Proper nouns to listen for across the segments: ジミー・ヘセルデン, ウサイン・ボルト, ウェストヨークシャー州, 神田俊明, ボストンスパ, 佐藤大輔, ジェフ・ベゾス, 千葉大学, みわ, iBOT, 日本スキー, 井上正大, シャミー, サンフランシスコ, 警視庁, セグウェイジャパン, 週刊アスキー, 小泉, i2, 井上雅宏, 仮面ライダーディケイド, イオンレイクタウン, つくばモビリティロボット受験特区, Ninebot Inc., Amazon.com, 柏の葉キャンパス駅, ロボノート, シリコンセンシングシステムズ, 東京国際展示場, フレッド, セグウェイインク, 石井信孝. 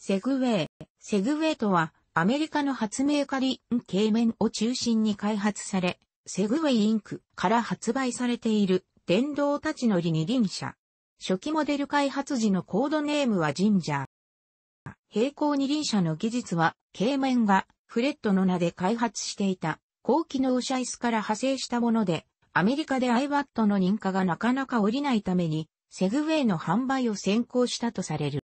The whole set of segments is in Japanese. セグウェイ。セグウェイとは、アメリカの発明家リン・ケイメンを中心に開発され、セグウェイインクから発売されている電動立ち乗り二輪車。初期モデル開発時のコードネームはジンジャー。並行二輪車の技術は、ケイメンがフレッドの名で開発していた高機能車椅子から派生したもので、アメリカで iBOT の認可がなかなか下りないために、セグウェイの販売を先行したとされる。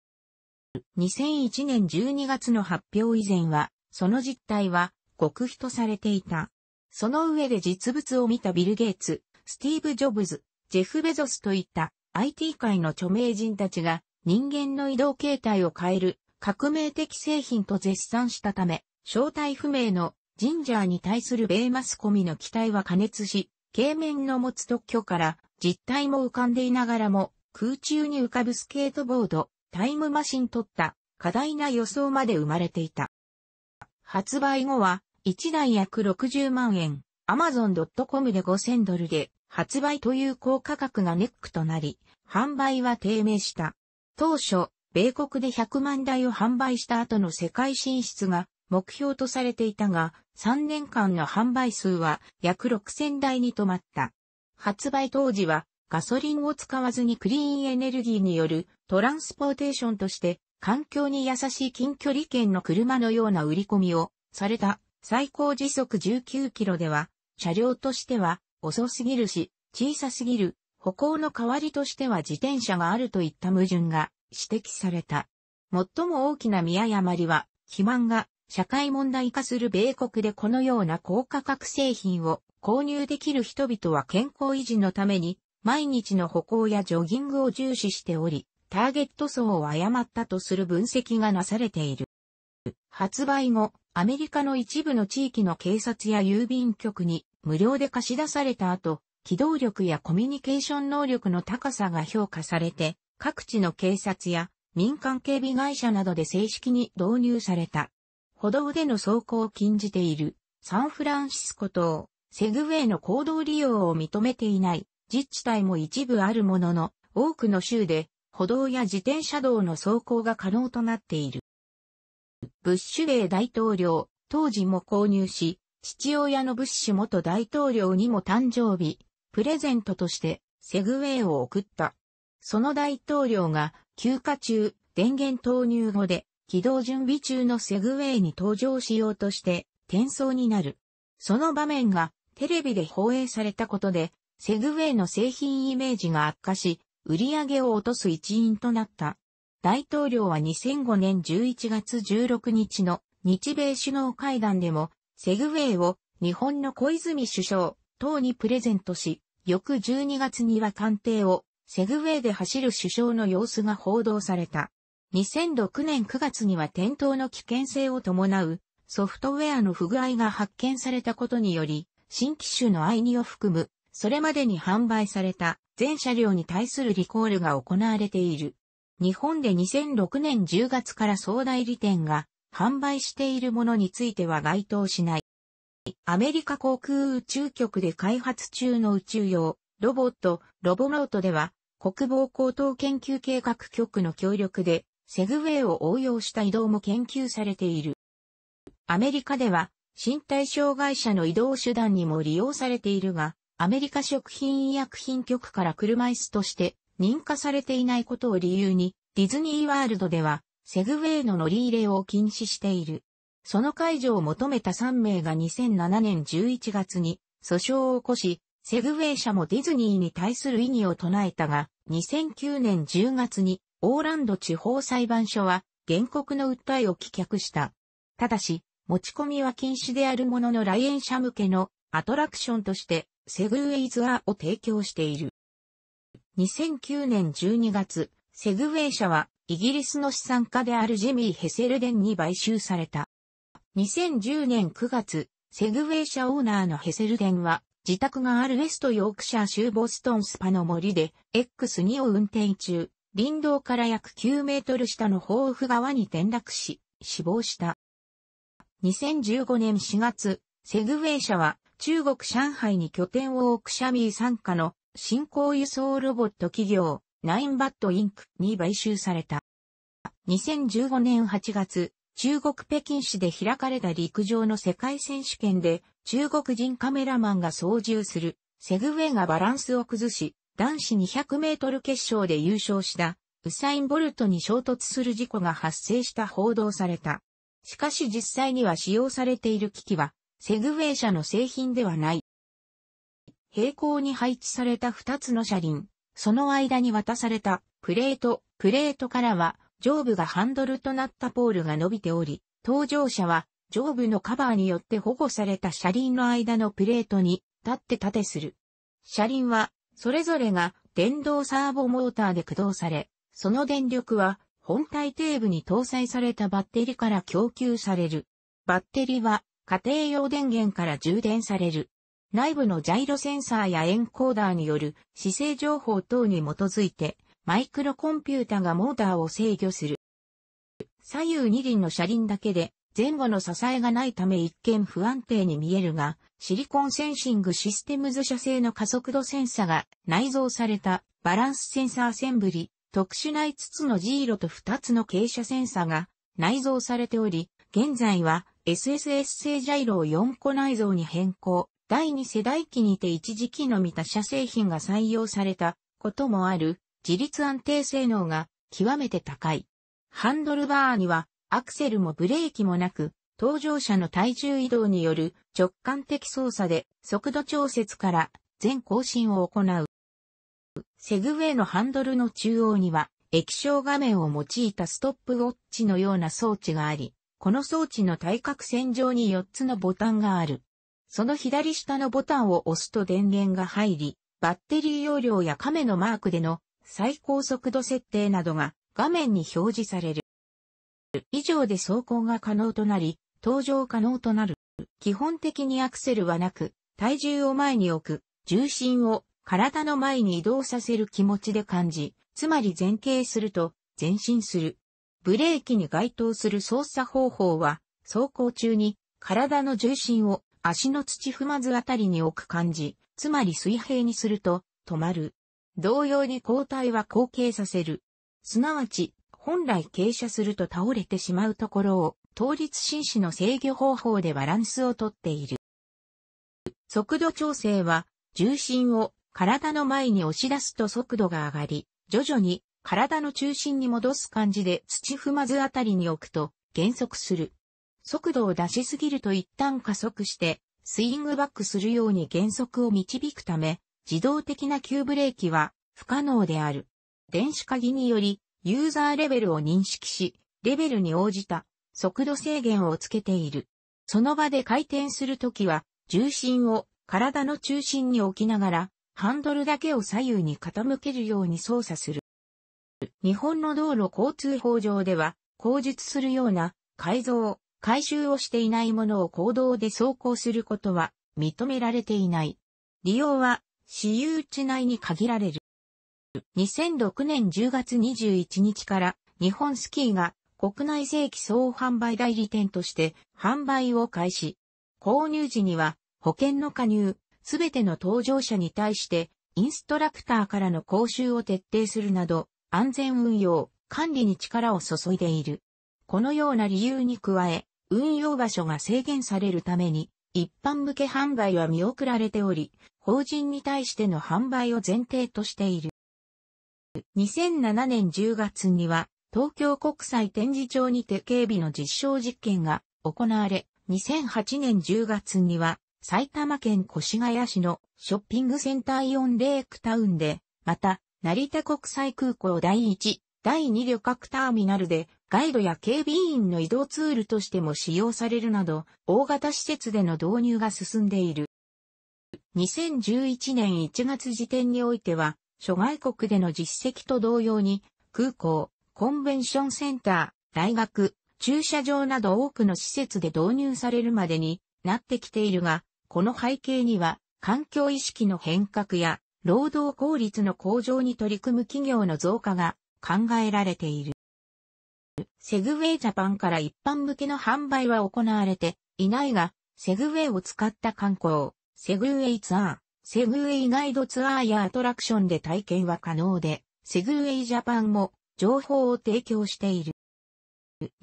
2001年12月の発表以前は、その実態は、極秘とされていた。その上で実物を見たビル・ゲイツ、スティーブ・ジョブズ、ジェフ・ベゾスといった IT 界の著名人たちが、人間の移動形態を変える革命的製品と絶賛したため、正体不明のジンジャーに対する米マスコミの期待は過熱し、ケイメンの持つ特許から実態も浮かんでいながらも、空中に浮かぶスケートボード、タイムマシンとった、過大な予想まで生まれていた。発売後は、1台約60万円、Amazon.com で$5000で、発売という高価格がネックとなり、販売は低迷した。当初、米国で100万台を販売した後の世界進出が目標とされていたが、3年間の販売数は約6000台に止まった。発売当時は、ガソリンを使わずにクリーンエネルギーによるトランスポーテーションとして環境に優しい近距離圏の車のような売り込みをされた。最高時速19キロでは車両としては遅すぎるし小さすぎる、歩行の代わりとしては自転車があるといった矛盾が指摘された。最も大きな見誤りは肥満が社会問題化する米国でこのような高価格製品を購入できる人々は健康維持のために毎日の歩行やジョギングを重視しており、ターゲット層を誤ったとする分析がなされている。発売後、アメリカの一部の地域の警察や郵便局に無料で貸し出された後、機動力やコミュニケーション能力の高さが評価されて、各地の警察や民間警備会社などで正式に導入された。歩道での走行を禁じているサンフランシスコ等、セグウェイの公道利用を認めていない自治体も一部あるものの、多くの州で歩道や自転車道の走行が可能となっている。ブッシュ米大統領、当時も購入し、父親のブッシュ元大統領にも誕生日、プレゼントとしてセグウェイを贈った。その大統領が休暇中、電源投入後で起動準備中のセグウェイに登場しようとして転送になる。その場面がテレビで放映されたことで、セグウェイの製品イメージが悪化し、売り上げを落とす一因となった。大統領は2005年11月16日の日米首脳会談でも、セグウェイを日本の小泉首相等にプレゼントし、翌12月には官邸をセグウェイで走る首相の様子が報道された。2006年9月には転倒の危険性を伴うソフトウェアの不具合が発見されたことにより、新機種のi2を含むそれまでに販売された全車両に対するリコールが行われている。日本で2006年10月から総代理店が販売しているものについては該当しない。アメリカ航空宇宙局で開発中の宇宙用ロボット、ロボノートでは国防高等研究計画局の協力でセグウェイを応用した移動も研究されている。アメリカでは身体障害者の移動手段にも利用されているが、アメリカ食品医薬品局から車椅子として認可されていないことを理由に、ディズニーワールドではセグウェイの乗り入れを禁止している。その解除を求めた3名が2007年11月に訴訟を起こし、セグウェイ社もディズニーに対する異議を唱えたが、2009年10月にオーランド地方裁判所は原告の訴えを棄却した。ただし、持ち込みは禁止であるものの来園者向けのアトラクションとして、セグウェイツアーを提供している。2009年12月、セグウェイ社はイギリスの資産家であるジミー・ヘセルデンに買収された。2010年9月、セグウェイ社オーナーのヘセルデンは自宅があるウェストヨークシャー州ボストンスパの森で X2 を運転中、林道から約9メートル下の豊富川に転落し、死亡した。2015年4月、セグウェイ社は中国上海に拠点を置くシャミー傘下の新興輸送ロボット企業、Ninebot Inc. に買収された。2015年8月、中国北京市で開かれた陸上の世界選手権で、中国人カメラマンが操縦するセグウェイがバランスを崩し、男子200メートル決勝で優勝したウサイン・ボルトに衝突する事故が発生した報道された。しかし実際には使用されている機器は、セグウェイ社の製品ではない。平行に配置された2つの車輪、その間に渡されたプレートからは、上部がハンドルとなったポールが伸びており、搭乗者は上部のカバーによって保護された車輪の間のプレートに立って盾する。車輪はそれぞれが電動サーボモーターで駆動され、その電力は本体底部に搭載されたバッテリから供給される。バッテリは家庭用電源から充電される。内部のジャイロセンサーやエンコーダーによる姿勢情報等に基づいて、マイクロコンピュータがモーターを制御する。左右二輪の車輪だけで前後の支えがないため一見不安定に見えるが、シリコンセンシングシステムズ社製の加速度センサが内蔵されたバランスセンサーセンブリ、特殊な5つのジーロと2つの傾斜センサが内蔵されており、現在は SSS 製ジャイロを4個内蔵に変更、第2世代機にて一時期のみ他社製品が採用されたこともある。自律安定性能が極めて高い。ハンドルバーにはアクセルもブレーキもなく、搭乗者の体重移動による直感的操作で速度調節から全更新を行う。セグウェイのハンドルの中央には液晶画面を用いたストップウォッチのような装置があり、この装置の対角線上に4つのボタンがある。その左下のボタンを押すと電源が入り、バッテリー容量やカメのマークでの最高速度設定などが画面に表示される。以上で走行が可能となり、搭乗可能となる。基本的にアクセルはなく、体重を前に置く、重心を体の前に移動させる気持ちで感じ、つまり前傾すると前進する。ブレーキに該当する操作方法は、走行中に体の重心を足の土踏まずあたりに置く感じ、つまり水平にすると止まる。同様に後退は後傾させる。すなわち、本来傾斜すると倒れてしまうところを、倒立紳士の制御方法でバランスをとっている。速度調整は、重心を体の前に押し出すと速度が上がり、徐々に体の中心に戻す感じで土踏まずあたりに置くと減速する。速度を出しすぎると一旦加速して、スイングバックするように減速を導くため、自動的な急ブレーキは不可能である。電子鍵によりユーザーレベルを認識し、レベルに応じた速度制限をつけている。その場で回転するときは重心を体の中心に置きながらハンドルだけを左右に傾けるように操作する。日本の道路交通法上では後述するような改造、改修をしていないものを公道で走行することは認められていない。利用は私有地内に限られる。2006年10月21日から日本スキーが国内正規総販売代理店として販売を開始。購入時には保険の加入、すべての搭乗者に対してインストラクターからの講習を徹底するなど安全運用、管理に力を注いでいる。このような理由に加え、運用場所が制限されるために一般向け販売は見送られており、法人に対しての販売を前提としている。2007年10月には、東京国際展示場にて警備の実証実験が行われ、2008年10月には、埼玉県越谷市のショッピングセンターイオンレイクタウンで、また、成田国際空港第1、第2旅客ターミナルで、ガイドや警備員の移動ツールとしても使用されるなど、大型施設での導入が進んでいる。2011年1月時点においては、諸外国での実績と同様に、空港、コンベンションセンター、大学、駐車場など多くの施設で導入されるまでになってきているが、この背景には、環境意識の変革や、労働効率の向上に取り組む企業の増加が考えられている。セグウェイジャパンから一般向けの販売は行われていないが、セグウェイを使った観光、セグウェイツアー、セグウェイガイドツアーやアトラクションで体験は可能で、セグウェイジャパンも情報を提供している。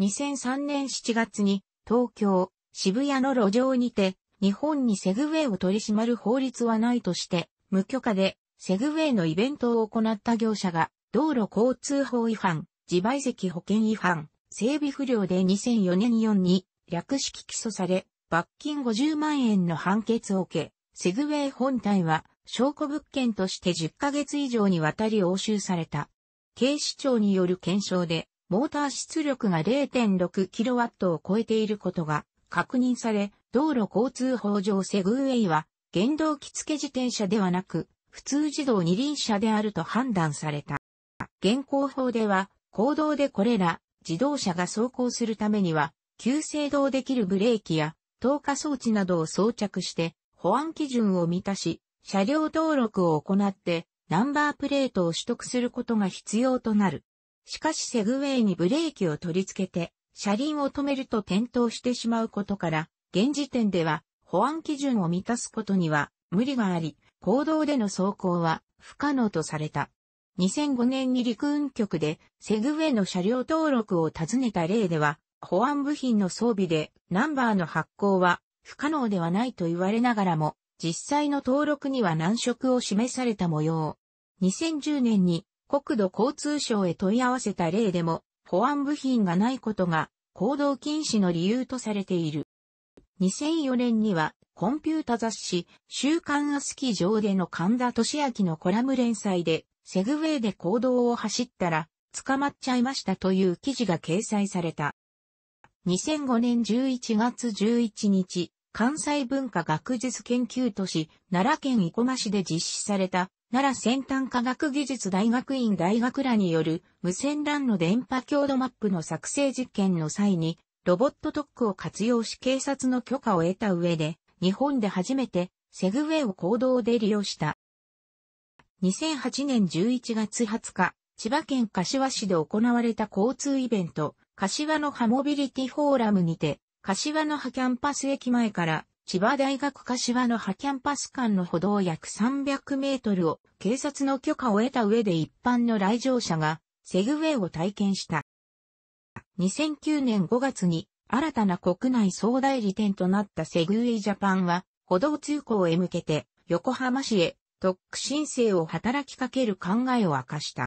2003年7月に東京、渋谷の路上にて日本にセグウェイを取り締まる法律はないとして無許可でセグウェイのイベントを行った業者が道路交通法違反、自賠責保険違反、整備不良で2004年4に略式起訴され罰金50万円の判決を受け、セグウェイ本体は証拠物件として10ヶ月以上にわたり押収された。警視庁による検証でモーター出力が 0.6kW を超えていることが確認され、道路交通法上セグウェイは原動機付自転車ではなく普通自動二輪車であると判断された。現行法では公道でこれら自動車が走行するためには急制動できるブレーキや透過装置などを装着して保安基準を満たし車両登録を行ってナンバープレートを取得することが必要となる。しかしセグウェイにブレーキを取り付けて車輪を止めると転倒してしまうことから、現時点では保安基準を満たすことには無理があり、公道での走行は不可能とされた。2005年に陸運局でセグウェイの車両登録を尋ねた例では、保安部品の装備でナンバーの発行は不可能ではないと言われながらも、実際の登録には難色を示された模様。2010年に国土交通省へ問い合わせた例でも、保安部品がないことが公道禁止の理由とされている。2004年にはコンピュータ雑誌週刊アスキー上での神田俊明のコラム連載でセグウェイで公道を走ったら捕まっちゃいましたという記事が掲載された。2005年11月11日、関西文化学術研究都市奈良県生駒市で実施された奈良先端科学技術大学院大学らによる無線LANの電波強度マップの作成実験の際にロボットドックを活用し警察の許可を得た上で日本で初めてセグウェイを公道で利用した。2008年11月20日、千葉県柏市で行われた交通イベント柏の葉モビリティフォーラムにて柏の葉キャンパス駅前から千葉大学柏の葉キャンパス間の歩道約300メートルを警察の許可を得た上で一般の来場者がセグウェイを体験した。2009年5月に新たな国内総代理店となったセグウェイジャパンは歩道通行へ向けて横浜市へ特区申請を働きかける考えを明かした。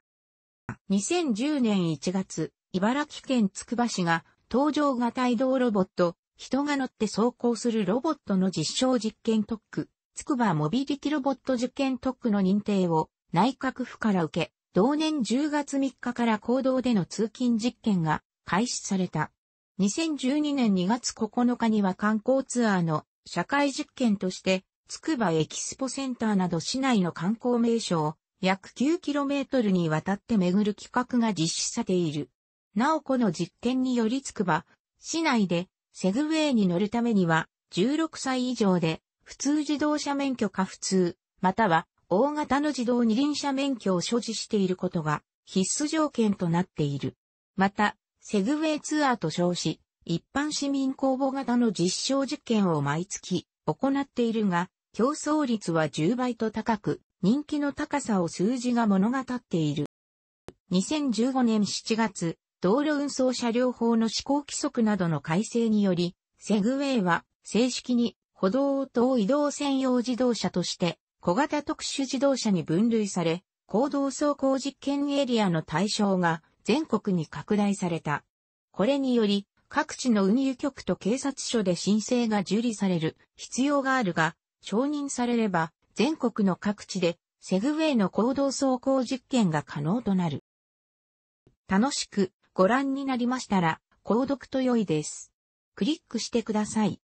2010年1月、茨城県つくば市が搭乗型移動ロボット、人が乗って走行するロボットの実証実験特区、つくばモビリティロボット受験特区の認定を内閣府から受け、同年10月3日から公道での通勤実験が開始された。2012年2月9日には観光ツアーの社会実験として、つくばエキスポセンターなど市内の観光名所を約 9km にわたって巡る企画が実施されている。なおこの実験によりつくば市内で、セグウェイに乗るためには16歳以上で普通自動車免許か普通または大型の自動二輪車免許を所持していることが必須条件となっている。また、セグウェイツアーと称し一般市民公募型の実証実験を毎月行っているが競争率は10倍と高く人気の高さを数字が物語っている。2015年7月、道路運送車両法の施行規則などの改正により、セグウェイは正式に歩道を等移動専用自動車として小型特殊自動車に分類され、公道走行実験エリアの対象が全国に拡大された。これにより、各地の運輸局と警察署で申請が受理される必要があるが、承認されれば全国の各地でセグウェイの公道走行実験が可能となる。楽しくご覧になりましたら、購読と良いです。クリックしてください。